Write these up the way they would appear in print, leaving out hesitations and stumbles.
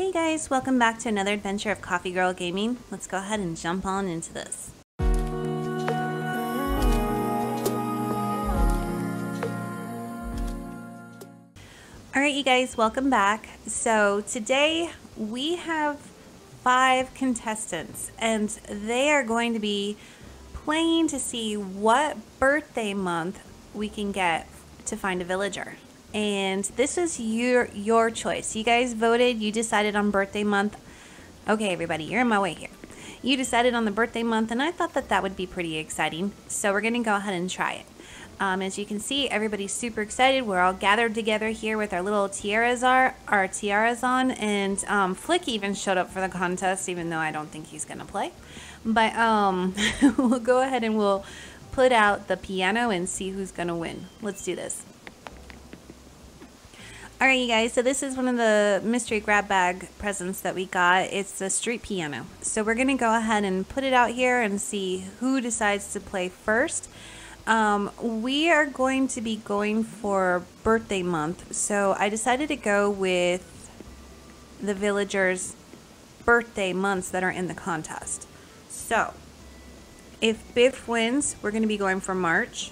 Hey guys, welcome back to another adventure of Coffee Girl Gaming. Let's go ahead and jump on into this. Alright you guys, welcome back. So today we have 5 contestants and they are going to be playing to see what birthday month we can get to find a villager. And this is your choice. You guys voted, you decided on birthday month. Okay, everybody, you're in my way here. You decided on the birthday month, and I thought that that would be pretty exciting. So we're gonna go ahead and try it. As you can see, everybody's super excited. We're all gathered together here with our little tiaras, our tiaras on, and Flick even showed up for the contest, even though I don't think he's gonna play. But we'll go ahead and we'll put out the piano and see who's gonna win. Let's do this. Alright you guys, so this is one of the mystery grab bag presents that we got. It's a street piano. So we're going to go ahead and put it out here and see who decides to play first. We are going to be going for birthday month. So I decided to go with the villagers' birthday months that are in the contest. So if Biff wins, we're going to be going for March.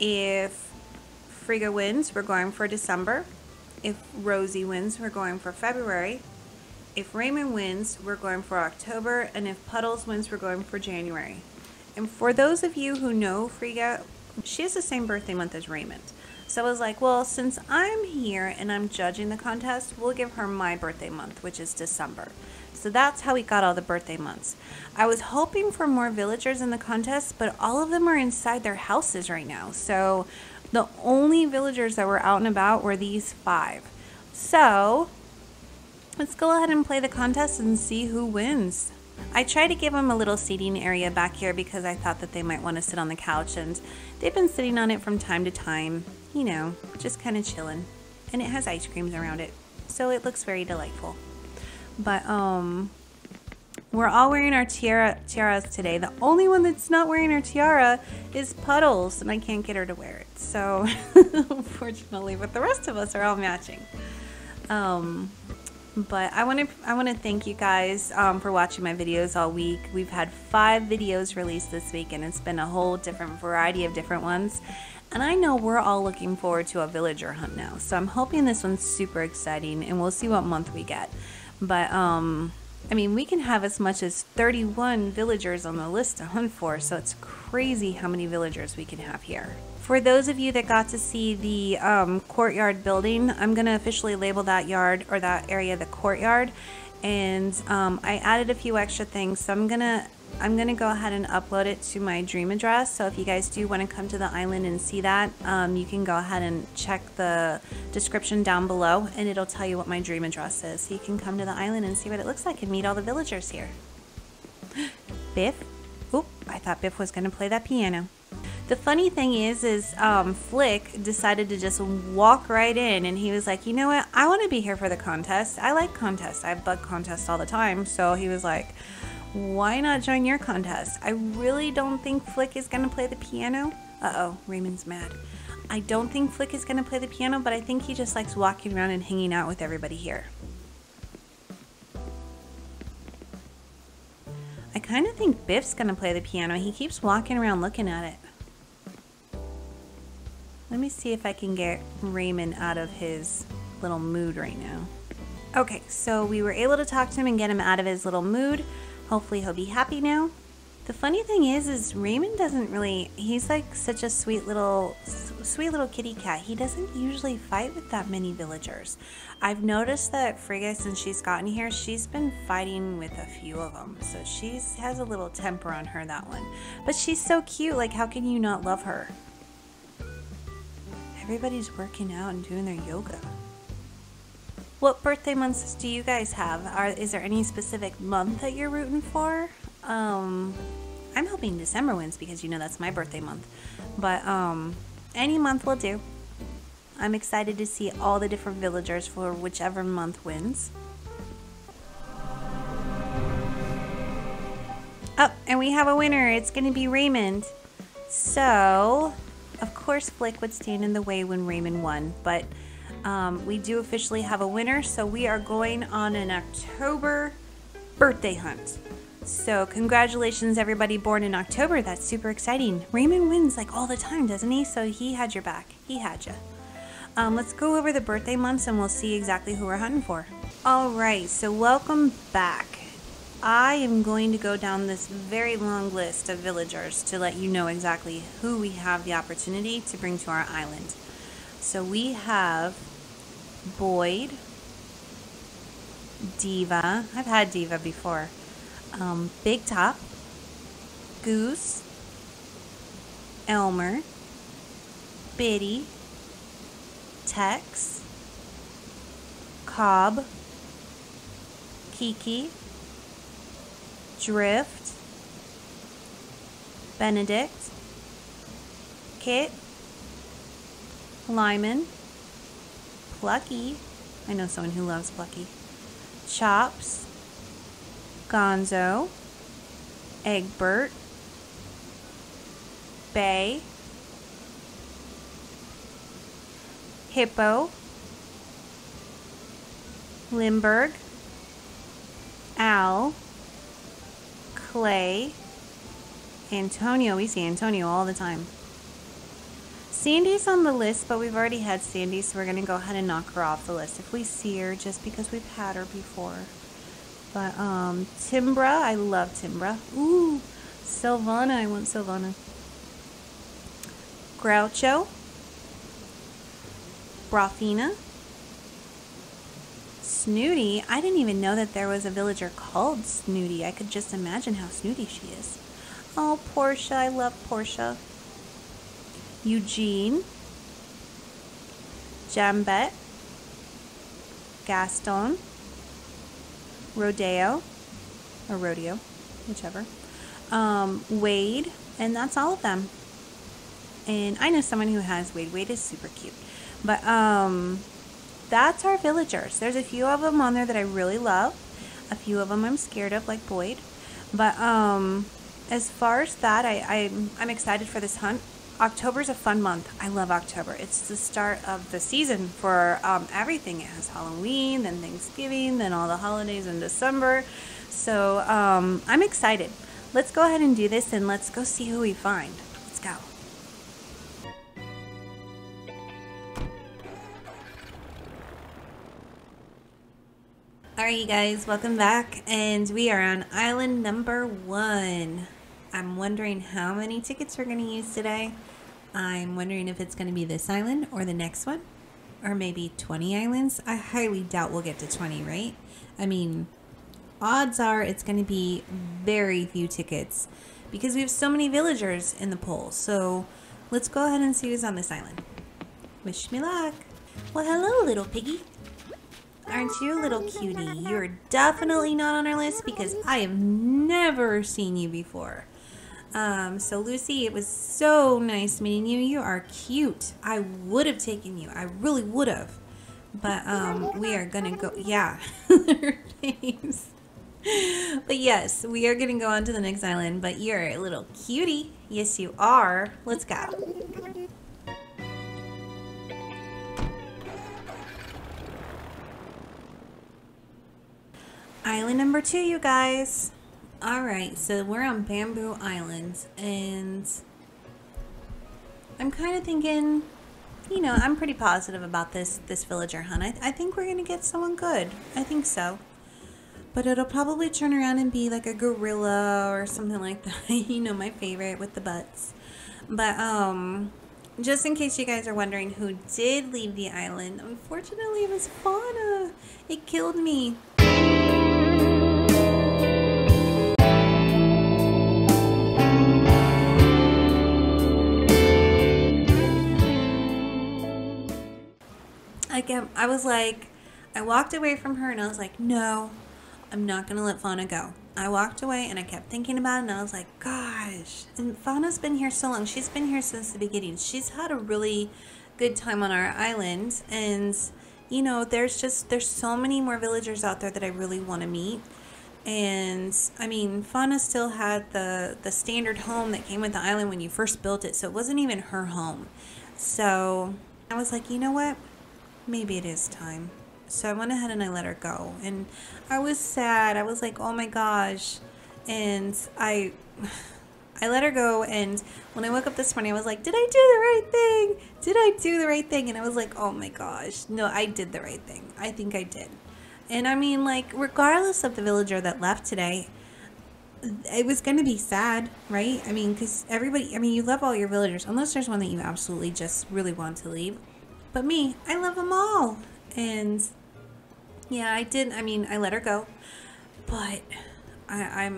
If Frigga wins, we're going for December. If Rosie wins, we're going for February. If Raymond wins, we're going for October. And if Puddles wins, we're going for January. And for those of you who know Frigga, she has the same birthday month as Raymond. So I was like, well, since I'm here and I'm judging the contest, we'll give her my birthday month, which is December. So that's how we got all the birthday months. I was hoping for more villagers in the contest, but all of them are inside their houses right now. So the only villagers that were out and about were these 5. So let's go ahead and play the contest and see who wins. I tried to give them a little seating area back here because I thought that they might want to sit on the couch, and they've been sitting on it from time to time, you know, just kind of chilling. And it has ice creams around it, so it looks very delightful. But we're all wearing our tiaras today. The only one that's not wearing her tiara is Puddles, and I can't get her to wear it. So, unfortunately, but the rest of us are all matching. But I want to thank you guys for watching my videos all week. We've had 5 videos released this week, and it's been a whole different variety of different ones. And I know we're all looking forward to a villager hunt now. So I'm hoping this one's super exciting, and we'll see what month we get. But I mean, we can have as much as 31 villagers on the list to hunt for, so it's crazy how many villagers we can have here. For those of you that got to see the courtyard building, I'm going to officially label that yard or that area the courtyard, and I added a few extra things, so I'm gonna go ahead and upload it to my dream address. So if you guys do want to come to the island and see that, you can go ahead and check the description down below, and it'll tell you what my dream address is. So you can come to the island and see what it looks like and meet all the villagers here. Biff? Oop, I thought Biff was gonna play that piano. The funny thing is Flick decided to just walk right in, and he was like, you know what, I want to be here for the contest. I like contests. I bug contests all the time. So he was like, why not join your contest? I really don't think Flick is going to play the piano. Uh-oh, Raymond's mad. I don't think Flick is going to play the piano, but I think he just likes walking around and hanging out with everybody here. I kind of think Biff's going to play the piano. He keeps walking around looking at it. Let me see if I can get Raymond out of his little mood right now. Okay, so we were able to talk to him and get him out of his little mood. Hopefully he'll be happy now. The funny thing is Raymond doesn't really, he's like such a sweet little kitty cat. He doesn't usually fight with that many villagers. I've noticed that Frigga, since she's gotten here, she's been fighting with a few of them. So she has a little temper on her, that one. But she's so cute, like how can you not love her? Everybody's working out and doing their yoga. What birthday months do you guys have? Is there any specific month that you're rooting for? I'm hoping December wins because you know that's my birthday month. But any month will do. I'm excited to see all the different villagers for whichever month wins. Oh, and we have a winner. It's going to be Raymond. So, of course Flick would stand in the way when Raymond won, but We do officially have a winner, so we are going on an October birthday hunt. So congratulations everybody born in October, that's super exciting. Raymond wins like all the time, doesn't he? So he had your back, he had you. Let's go over the birthday months and we'll see exactly who we're hunting for. Alright, so welcome back. I am going to go down this very long list of villagers to let you know exactly who we have the opportunity to bring to our island. So we have Boyd, Diva, I've had Diva before, Big Top, Goose, Elmer, Biddy, Tex, Cobb, Kiki, Drift, Benedict, Kit, Lyman, Lucky, I know someone who loves Lucky, Chops, Gonzo, Egbert, Bay, Hippo, Limburg, Al, Clay, Antonio, we see Antonio all the time. Sandy's on the list, but we've already had Sandy, so we're going to go ahead and knock her off the list if we see her, just because we've had her before. But, Timbra, I love Timbra. Ooh, Silvana, I want Silvana. Groucho, Brafina, Snooty, I didn't even know that there was a villager called Snooty. I could just imagine how snooty she is. Oh, Portia, I love Portia. Eugene, Jambet, Gaston, Rodeo, or Rodeo, whichever, Wade, and that's all of them. And I know someone who has Wade. Wade is super cute. But that's our villagers. There's a few of them on there that I really love. A few of them I'm scared of, like Boyd. But as far as that, I'm excited for this hunt. October's a fun month. I love October. It's the start of the season for everything. It has Halloween, then Thanksgiving, then all the holidays in December. So I'm excited. Let's go ahead and do this and let's go see who we find. Let's go. Alright you guys, welcome back, and we are on island number 1. I'm wondering how many tickets we're going to use today. I'm wondering if it's going to be this island or the next one, or maybe 20 islands. I highly doubt we'll get to 20, right? I mean, odds are it's going to be very few tickets because we have so many villagers in the poll. So let's go ahead and see who's on this island. Wish me luck. Well, hello, little piggy. Aren't you a little cutie? You're definitely not on our list because I have never seen you before. So Lucy, it was so nice meeting you. You are cute. I would have taken you. I really would have. But we are gonna go. Yeah. But yes, we are gonna go on to the next island. But you're a little cutie. Yes, you are. Let's go. Island number 2, you guys. Alright, so we're on Bamboo Island, and I'm kind of thinking, you know, I'm pretty positive about this villager hunt. I think we're going to get someone good. I think so. But it'll probably turn around and be like a gorilla or something like that. You know, my favorite with the butts. But, just in case you guys are wondering who did leave the island, unfortunately it was Fauna. It killed me. I was like, I walked away from her and I was like, no, I'm not going to let Fauna go. I walked away and I kept thinking about it and I was like, gosh, and Fauna's been here so long. She's been here since the beginning. She's had a really good time on our island, and you know, there's so many more villagers out there that I really want to meet. And I mean, Fauna still had the standard home that came with the island when you first built it, so it wasn't even her home. So I was like, you know what? maybe it is time. So I went ahead and I let her go. And I was sad. I was like, oh my gosh. And I let her go. And when I woke up this morning, I was like, did I do the right thing? Did I do the right thing? And I was like, oh my gosh. No, I did the right thing. I think I did. And I mean, like, regardless of the villager that left today, it was going to be sad, right? I mean, because everybody, I mean, you love all your villagers, unless there's one that you absolutely just really want to leave. But me, I love them all. And yeah, I did. I mean, I let her go, but I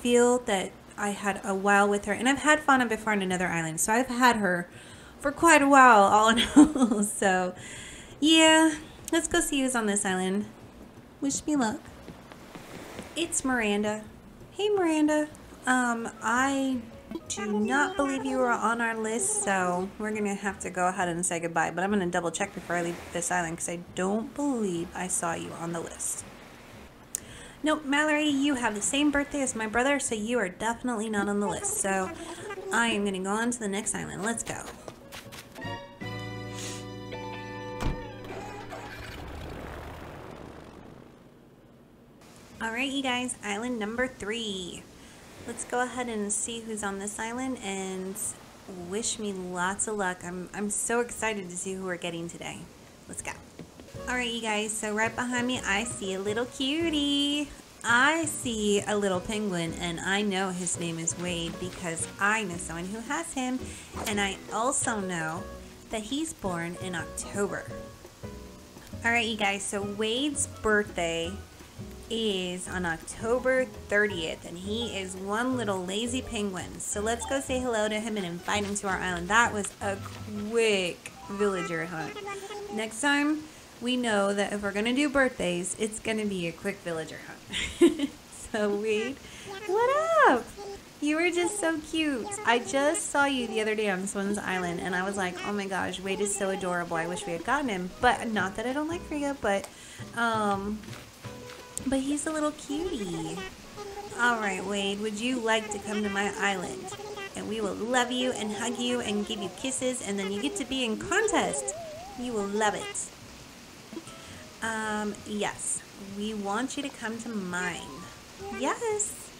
feel that I had a while with her, and I've had Fauna before on another island, so I've had her for quite a while, all in all. So yeah, let's go see who's on this island. Wish me luck. It's Miranda. Hey, Miranda. I do not believe you were on our list, so we're gonna have to go ahead and say goodbye. But I'm gonna double check before I leave this island, because I don't believe I saw you on the list. Nope, Mallory, you have the same birthday as my brother, so you are definitely not on the list. So I am gonna go on to the next island. Let's go. All right, you guys, island number 3. Let's go ahead and see who's on this island, and wish me lots of luck. I'm so excited to see who we're getting today. Let's go. All right, you guys, so right behind me, I see a little cutie. I see a little penguin, and I know his name is Wade because I know someone who has him, and I also know that he's born in October. All right, you guys, so Wade's birthday is on October 30th, and he is one little lazy penguin. So let's go say hello to him and invite him to our island. That was a quick villager hunt. Next time, we know that if we're gonna do birthdays, it's gonna be a quick villager hunt. So Wade, what up? You were just so cute. I just saw you the other day on someone's island, and I was like, oh my gosh, Wade is so adorable. I wish we had gotten him. But not that I don't like Frigga, but he's a little cutie. All right, Wade, would you like to come to my island? And we will love you and hug you and give you kisses, and then you get to be in contest. You will love it. Yes, we want you to come to mine. Yes.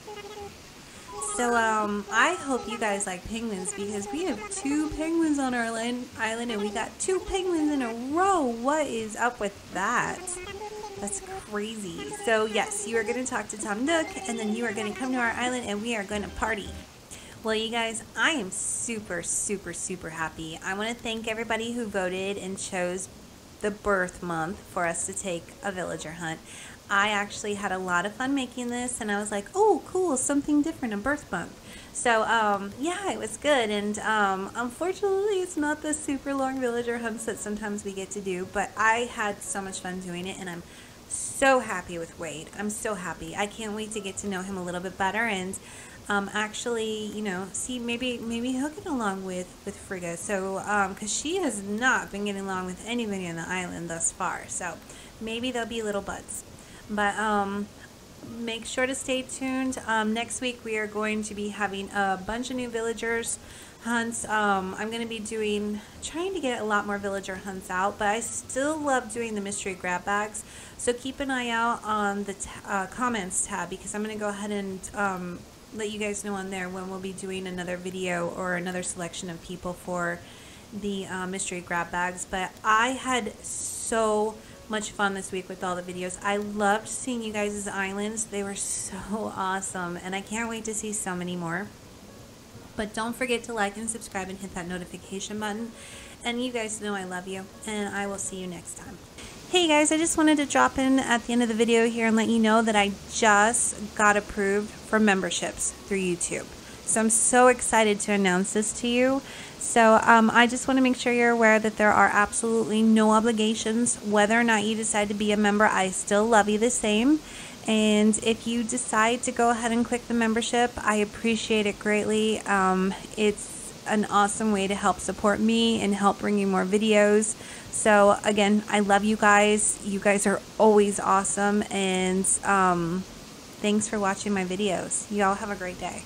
So, I hope you guys like penguins, because we have 2 penguins on our island, and we got 2 penguins in a row. What is up with that? That's crazy. So yes, you are going to talk to Tom Nook, and then you are going to come to our island, and we are going to party. Well, you guys, I am super, super, super happy. I want to thank everybody who voted and chose the birth month for us to take a villager hunt. I actually had a lot of fun making this, and I was like, oh, cool, something different, a birth month. So, yeah, it was good, and unfortunately, it's not the super long villager hunts that sometimes we get to do, but I had so much fun doing it, and I'm so happy with Wade. I'm so happy. I can't wait to get to know him a little bit better, and actually, you know, see maybe he'll get along with Frigga. So because she has not been getting along with anybody on the island thus far, so maybe they'll be little buds. But make sure to stay tuned. Next week we are going to be having a bunch of new villagers hunts. I'm going to be trying to get a lot more villager hunts out, but I still love doing the mystery grab bags. So keep an eye out on the comments tab, because I'm going to go ahead and let you guys know on there when we'll be doing another video or another selection of people for the mystery grab bags. But I had so much fun this week with all the videos. I loved seeing you guys' islands. They were so awesome, and I can't wait to see so many more. But don't forget to like and subscribe and hit that notification button. And you guys know I love you, and I will see you next time. Hey guys, I just wanted to drop in at the end of the video here and let you know that I just got approved for memberships through YouTube. So I'm so excited to announce this to you. So I just want to make sure you're aware that there are absolutely no obligations. Whether or not you decide to be a member, I still love you the same. And if you decide to go ahead and click the membership, I appreciate it greatly. It's an awesome way to help support me and help bring you more videos. So again, I love you guys. You guys are always awesome. And thanks for watching my videos. You all have a great day.